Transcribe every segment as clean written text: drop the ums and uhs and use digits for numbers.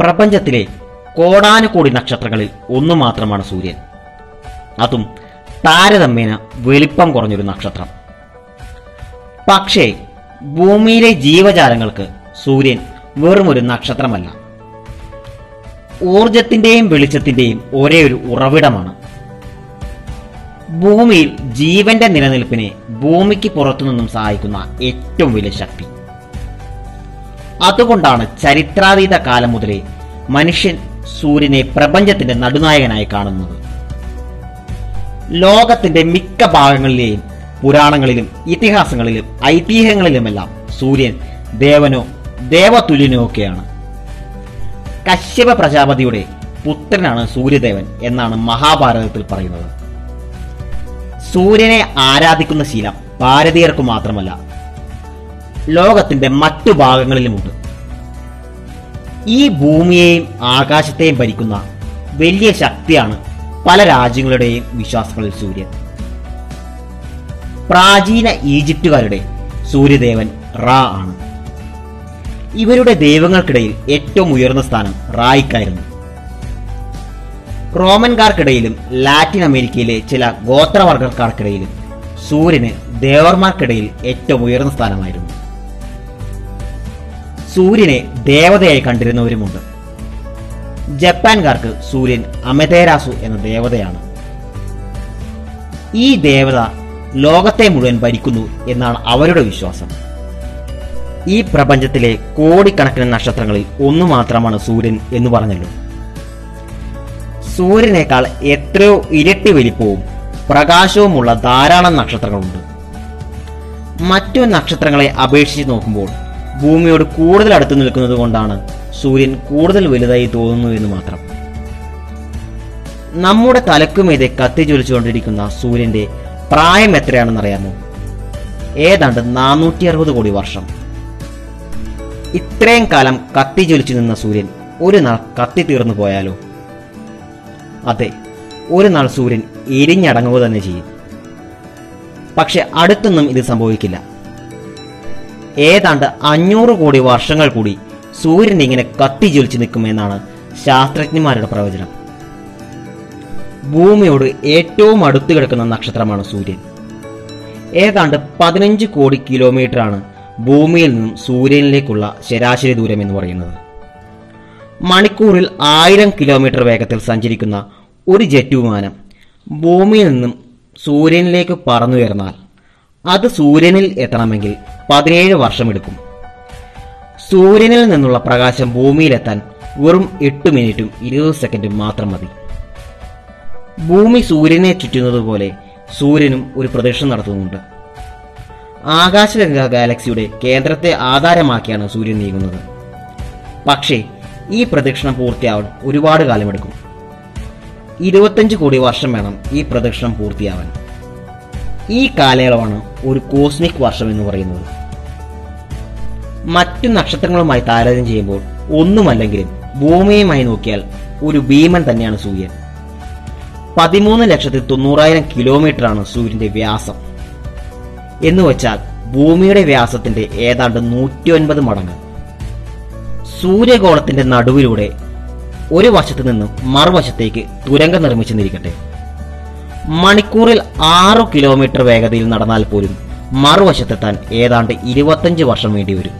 പ്രപഞ്ചത്തിലെ കോടാനുകോടി നക്ഷത്രങ്ങളിൽ ഒന്നു മാത്രമാണ് സൂര്യൻ. അതും താരതമ്യേന വലിപ്പം കുറഞ്ഞൊരു നക്ഷത്രം. പക്ഷേ ഭൂമിയിലെ ജീവജാലങ്ങൾക്ക് സൂര്യൻ വെറുമൊരു നക്ഷത്രമല്ല, ഊർജത്തിന്റെയും വെളിച്ചത്തിന്റെയും ഒരേ ഒരു ഉറവിടമാണ്. ഭൂമിയിൽ ജീവന്റെ നിലനിൽപ്പിനെ ഭൂമിക്ക് പുറത്തുനിന്നും സഹായിക്കുന്ന ഏറ്റവും വലിയ ശക്തി. അതുകൊണ്ടാണ് ചരിത്രാതീത കാലം മുതലേ മനുഷ്യൻ സൂര്യനെ പ്രപഞ്ചത്തിന്റെ നടുനായകനായി കാണുന്നത്. ലോകത്തിന്റെ മിക്ക ഭാഗങ്ങളിലെയും പുരാണങ്ങളിലും ഇതിഹാസങ്ങളിലും ഐതിഹ്യങ്ങളിലുമെല്ലാം സൂര്യൻ ദേവനോ ദേവതുല്യനോ ഒക്കെയാണ്. കശ്യപ പ്രജാപതിയുടെ പുത്രനാണ് സൂര്യദേവൻ എന്നാണ് മഹാഭാരതത്തിൽ പറയുന്നത്. സൂര്യനെ ആരാധിക്കുന്ന ശീലം ഭാരതീയർക്ക് മാത്രമല്ല, ലോകത്തിന്റെ മറ്റു ഭാഗങ്ങളിലുമുണ്ട്. ഈ ഭൂമിയെയും ആകാശത്തെയും ഭരിക്കുന്ന വലിയ ശക്തിയാണ് പല രാജ്യങ്ങളുടെയും വിശ്വാസങ്ങളിൽ സൂര്യൻ. പ്രാചീന ഈജിപ്തുകാരുടെ സൂര്യദേവൻ റാ ആണ്. ഇവരുടെ ദൈവങ്ങൾക്കിടയിൽ ഏറ്റവും ഉയർന്ന സ്ഥാനം റായിക്കായിരുന്നു. റോമൻകാർക്കിടയിലും ലാറ്റിൻ അമേരിക്കയിലെ ചില ഗോത്രവർഗക്കാർക്കിടയിലും സൂര്യന് ദേവർമാർക്കിടയിൽ ഏറ്റവും ഉയർന്ന സ്ഥാനമായിരുന്നു. സൂര്യനെ ദേവതയായി കണ്ടിരുന്നവരുമുണ്ട്. ജപ്പാൻകാർക്ക് സൂര്യൻ അമതെരാസു എന്ന ദേവതയാണ്. ഈ ദേവത ലോകത്തെ മുഴുവൻ ഭരിക്കുന്നു എന്നാണ് അവരുടെ വിശ്വാസം. ഈ പ്രപഞ്ചത്തിലെ കോടിക്കണക്കിന് നക്ഷത്രങ്ങളിൽ ഒന്നു മാത്രമാണ് സൂര്യൻ എന്ന് പറഞ്ഞല്ലോ. സൂര്യനേക്കാൾ എത്രയോ ഇരട്ടി വലിപ്പവും പ്രകാശവുമുള്ള ധാരാളം നക്ഷത്രങ്ങളുണ്ട്. മറ്റു നക്ഷത്രങ്ങളെ അപേക്ഷിച്ച് നോക്കുമ്പോൾ ഭൂമിയോട് കൂടുതൽ അടുത്ത് നിൽക്കുന്നത് കൊണ്ടാണ് സൂര്യൻ കൂടുതൽ വലുതായി തോന്നുന്നു എന്ന് മാത്രം. നമ്മുടെ തലക്കുമീതെ കത്തിജ്വലിച്ചുകൊണ്ടിരിക്കുന്ന സൂര്യന്റെ പ്രായം എത്രയാണെന്നറിയാമോ? ഏതാണ്ട് 460 കോടി വർഷം. ഇത്രയും കാലം കത്തിജ്വലിച്ചു നിന്ന സൂര്യൻ ഒരു നാൾ കത്തി തീർന്നു പോയാലോ? അതെ, ഒരു നാൾ സൂര്യൻ എരിഞ്ഞടങ്ങുക തന്നെ ചെയ്യും. പക്ഷെ അടുത്തൊന്നും ഇത് സംഭവിക്കില്ല. ഏതാണ്ട് 500 കോടി വർഷങ്ങൾ കൂടി സൂര്യൻ ഇങ്ങനെ കത്തിജ്വലിച്ചു നിൽക്കുമെന്നാണ് ശാസ്ത്രജ്ഞന്മാരുടെ പ്രവചനം. ഭൂമിയോട് ഏറ്റവും അടുത്ത് കിടക്കുന്ന നക്ഷത്രമാണ് സൂര്യൻ. ഏതാണ്ട് 15 കോടി കിലോമീറ്ററാണ് ഭൂമിയിൽ നിന്നും സൂര്യനിലേക്കുള്ള ശരാശരി ദൂരം എന്ന് പറയുന്നത്. മണിക്കൂറിൽ 1000 കിലോമീറ്റർ വേഗത്തിൽ സഞ്ചരിക്കുന്ന ഒരു ജെറ്റ് വിമാനം ഭൂമിയിൽ നിന്നും സൂര്യനിലേക്ക് പറന്നുയർന്നാൽ അത് സൂര്യനിൽ എത്തണമെങ്കിൽ 17 വർഷമെടുക്കും. സൂര്യനിൽ നിന്നുള്ള പ്രകാശം ഭൂമിയിലെത്താൻ വെറും 8 മിനിറ്റും 20 സെക്കൻഡും മാത്രം മതി. ഭൂമി സൂര്യനെ ചുറ്റുന്നത് പോലെ സൂര്യനും ഒരു പ്രദക്ഷിണം നടത്തുന്നുണ്ട്. ആകാശഗംഗ ഗാലക്സിയുടെ കേന്ദ്രത്തെ ആധാരമാക്കിയാണ് സൂര്യൻ നീങ്ങുന്നത്. പക്ഷേ ഈ പ്രദക്ഷിണം പൂർത്തിയാവാൻ ഒരുപാട് കാലമെടുക്കും. 25 കോടി വർഷം വേണം ഈ പ്രദക്ഷിണം പൂർത്തിയാവാൻ. ഈ കാലയളവാണ് ഒരു കോസ്മിക് വർഷം എന്ന് പറയുന്നത്. മറ്റു നക്ഷത്രങ്ങളുമായി താരതമ്യം ചെയ്യുമ്പോൾ ഒന്നുമല്ലെങ്കിലും ഭൂമിയുമായി നോക്കിയാൽ ഒരു ഭീമൻ തന്നെയാണ് സൂര്യൻ. 13,90,000 കിലോമീറ്ററാണ് സൂര്യന്റെ വ്യാസം. എന്നുവെച്ചാൽ ഭൂമിയുടെ വ്യാസത്തിന്റെ ഏതാണ്ട് 109 മടങ്ങ്. സൂര്യഗോളത്തിന്റെ നടുവിലൂടെ ഒരു വശത്ത് നിന്നും മറുവശത്തേക്ക് തുരങ്കം നിർമ്മിച്ചെന്നിരിക്കട്ടെ. മണിക്കൂറിൽ 6 കിലോമീറ്റർ വേഗതയിൽ നടന്നാൽ പോലും മറുവശത്തെത്താൻ ഏതാണ്ട് 25 വർഷം വേണ്ടിവരും.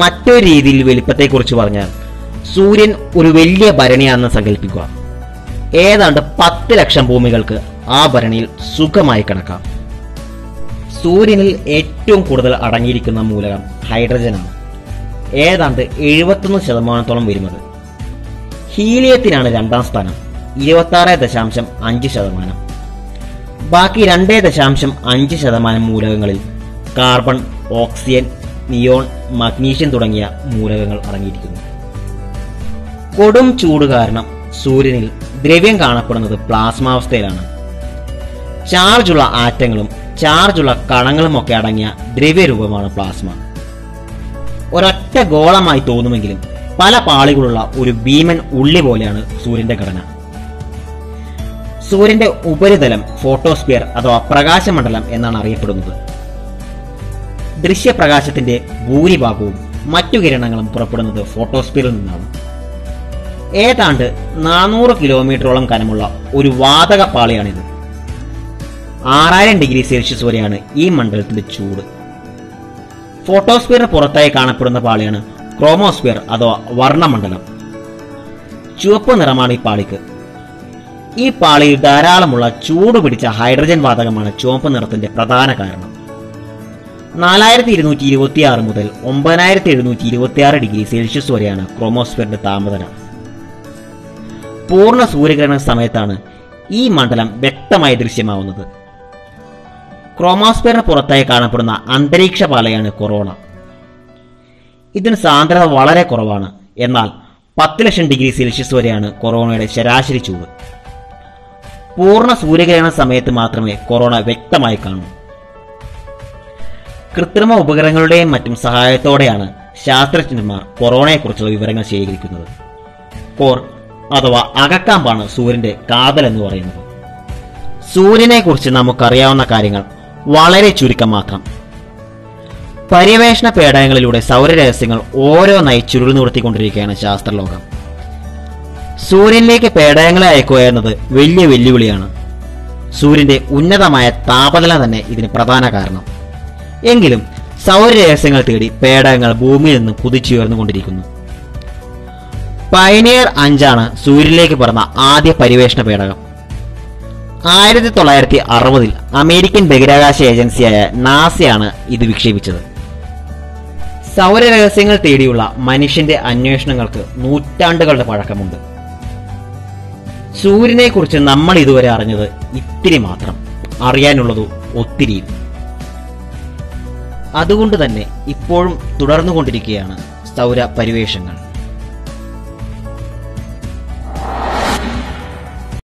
മറ്റൊരു രീതിയിൽ വലിപ്പത്തെക്കുറിച്ച് പറഞ്ഞാൽ സൂര്യൻ ഒരു വലിയ ഭരണിയാണെന്ന് സങ്കല്പിക്കുക. ഏതാണ്ട് 10 ലക്ഷം ഭൂമികൾക്ക് ആ ഭരണിയിൽ സുഖമായി കിടക്കാം. സൂര്യനിൽ ഏറ്റവും കൂടുതൽ അടങ്ങിയിരിക്കുന്ന മൂലകം ഹൈഡ്രജനാണ്. ഏതാണ്ട് 71% വരുന്നത്. ഹീലിയത്തിനാണ് രണ്ടാം സ്ഥാനം, 26.5%. ബാക്കി 2.5% മൂലകങ്ങളിൽ കാർബൺ, ഓക്സിജൻ, നിയോൺ, മഗ്നീഷ്യം തുടങ്ങിയ മൂലകങ്ങൾ അടങ്ങിയിരിക്കുന്നു. കൊടും ചൂട് കാരണം സൂര്യനിൽ ദ്രവ്യം കാണപ്പെടുന്നത് പ്ലാസ്മാവസ്ഥയിലാണ്. ചാർജുള്ള ആറ്റങ്ങളും ചാർജുള്ള കണങ്ങളും ഒക്കെ അടങ്ങിയ ദ്രവ്യരൂപമാണ് പ്ലാസ്മ. ഒരൊറ്റ ഗോളമായി തോന്നുമെങ്കിലും പല പാളികളുള്ള ഒരു ഭീമൻ ഉള്ളി പോലെയാണ് സൂര്യന്റെ ഘടന. സൂര്യന്റെ ഉപരിതലം ഫോട്ടോസ്ഫിയർ അഥവാ പ്രകാശമണ്ഡലം എന്നാണ് അറിയപ്പെടുന്നത്. ദൃശ്യപ്രകാശത്തിന്റെ ഭൂരിഭാഗവും മറ്റു കിരണങ്ങളും പുറപ്പെടുന്നത് ഫോട്ടോസ്ഫിയറിൽ നിന്നാണ്. ഏതാണ്ട് 400 കിലോമീറ്ററോളം കനമുള്ള ഒരു വാതക പാളിയാണിത്. 6000 ഡിഗ്രി സെൽഷ്യസ് വരെയാണ് ഈ മണ്ഡലത്തിന്റെ ചൂട്. ഫോട്ടോസ്ഫിയറിന് പുറത്തായി കാണപ്പെടുന്ന പാളിയാണ് ക്രോമോസ്ഫിയർ അഥവാ വർണ്ണമണ്ഡലം. ചുവപ്പ് നിറമാണ് ഈ പാളിക്ക്. ഈ പാളിയിൽ ധാരാളമുള്ള ചൂട് പിടിച്ച ഹൈഡ്രജൻ വാതകമാണ് ചുവപ്പ് നിറത്തിന്റെ പ്രധാന കാരണം. 4226 മുതൽ 9726 ഡിഗ്രി സെൽഷ്യസ് വരെയാണ് ക്രോമോസ്ഫിയറിന്റെ താപനില. പൂർണ്ണ സൂര്യഗ്രഹണ സമയത്താണ് ഈ മണ്ഡലം വ്യക്തമായി ദൃശ്യമാവുന്നത്. ക്രോമോസ്ഫിയറിന് പുറത്തായി കാണപ്പെടുന്ന അന്തരീക്ഷ പാളയാണ് കൊറോണ. ഇതിന് സാന്ദ്രത വളരെ കുറവാണ്. എന്നാൽ 10 ലക്ഷം ഡിഗ്രി സെൽഷ്യസ് വരെയാണ് കൊറോണയുടെ ശരാശരി ചൂട്. പൂർണ്ണ സൂര്യഗ്രഹണ സമയത്ത് മാത്രമേ കൊറോണ വ്യക്തമായി കാണൂ. കൃത്രിമ ഉപകരണങ്ങളുടെയും മറ്റും സഹായത്തോടെയാണ് ശാസ്ത്രജ്ഞന്മാർ കൊറോണയെക്കുറിച്ചുള്ള വിവരങ്ങൾ ശേഖരിക്കുന്നത്. കോർ അഥവാ അകക്കാമ്പാണ് സൂര്യന്റെ കാതൽ എന്ന് പറയുന്നത്. സൂര്യനെ കുറിച്ച് നമുക്കറിയാവുന്ന കാര്യങ്ങൾ വളരെ ചുരുക്കം മാത്രം. പര്യവേഷണ പേടകങ്ങളിലൂടെ സൗരരഹസ്യങ്ങൾ ഓരോന്നായി ചുരുൾ നിവർത്തിക്കൊണ്ടിരിക്കുകയാണ് ശാസ്ത്രലോകം. സൂര്യനിലേക്ക് പേടകങ്ങളെ അയക്കുക എന്നത് വലിയ വെല്ലുവിളിയാണ്. സൂര്യന്റെ ഉന്നതമായ താപനില തന്നെ ഇതിന് പ്രധാന കാരണം. എങ്കിലും സൗരരഹസ്യങ്ങൾ തേടി പേടകങ്ങൾ ഭൂമിയിൽ നിന്ന് കുതിച്ചുയർന്നുകൊണ്ടിരിക്കുന്നു. പയനിയർ 5 സൂര്യനിലേക്ക് പറന്ന ആദ്യ പര്യവേഷണ പേടകം. 1960-ൽ അമേരിക്കൻ ബഹിരാകാശ ഏജൻസിയായ നാസയാണ് ഇത് വിക്ഷേപിച്ചത്. സൗരരഹസ്യങ്ങൾ തേടിയുള്ള മനുഷ്യന്റെ അന്വേഷണങ്ങൾക്ക് നൂറ്റാണ്ടുകളുടെ പഴക്കമുണ്ട്. സൂര്യനെക്കുറിച്ച് നമ്മൾ ഇതുവരെ അറിഞ്ഞത് ഇത്തിരി മാത്രം, അറിയാനുള്ളതോ ഒത്തിരിയും. അതുകൊണ്ട് തന്നെ ഇപ്പോഴും തുടർന്നുകൊണ്ടിരിക്കുകയാണ് സൗര പര്യവേഷണങ്ങൾ.